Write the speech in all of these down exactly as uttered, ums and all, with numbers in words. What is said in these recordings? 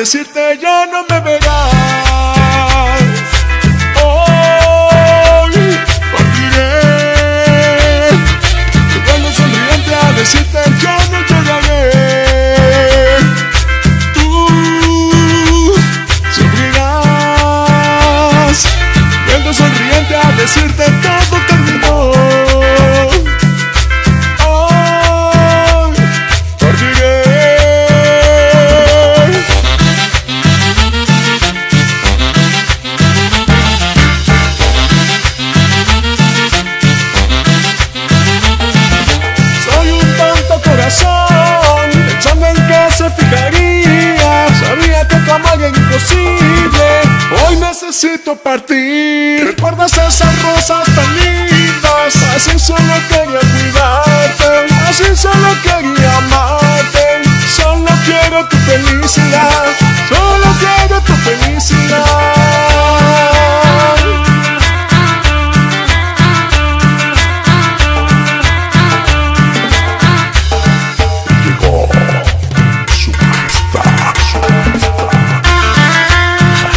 decirte ya no me verás. Hoy partiré, llegando sonriente a decirte ya no llegaré. Tú sufrirás, llegando sonriente a decirte todo terminó. Necesito partir. ¿Recuerdas esas rosas tan lindas? Así solo quería cuidarte, así solo quería amarte. Solo quiero tu felicidad, solo quiero tu felicidad. Llegó su majestad, su majestad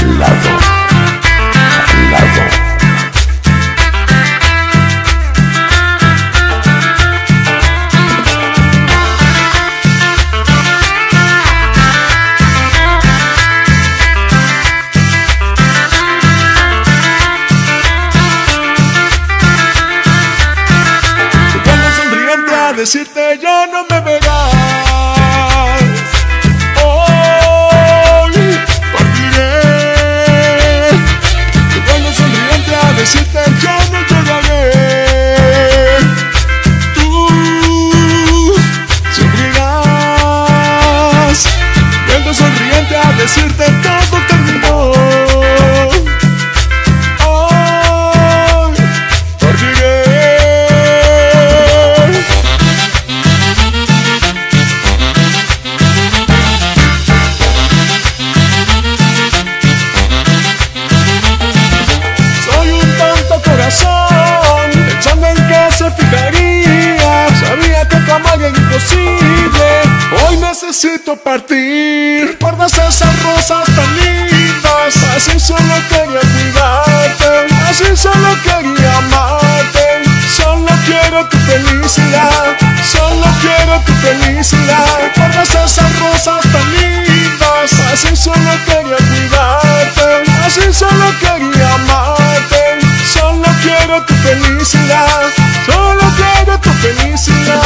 al lado. Decirte ya no me verás. Hoy partiré, llegando sonriente a decirte ya no llegaré. Tú sufrirás, llegando sonriente a decirte todo terminó. Necesito partir. ¿Recuerdas esas rosas tan lindas? Así solo quería cuidarte, así solo quería amarte. Solo quiero tu felicidad, solo quiero tu felicidad. ¿Recuerdas esas rosas tan lindas? Así solo quería cuidarte, así solo quería amarte. Solo quiero tu felicidad, solo quiero tu felicidad.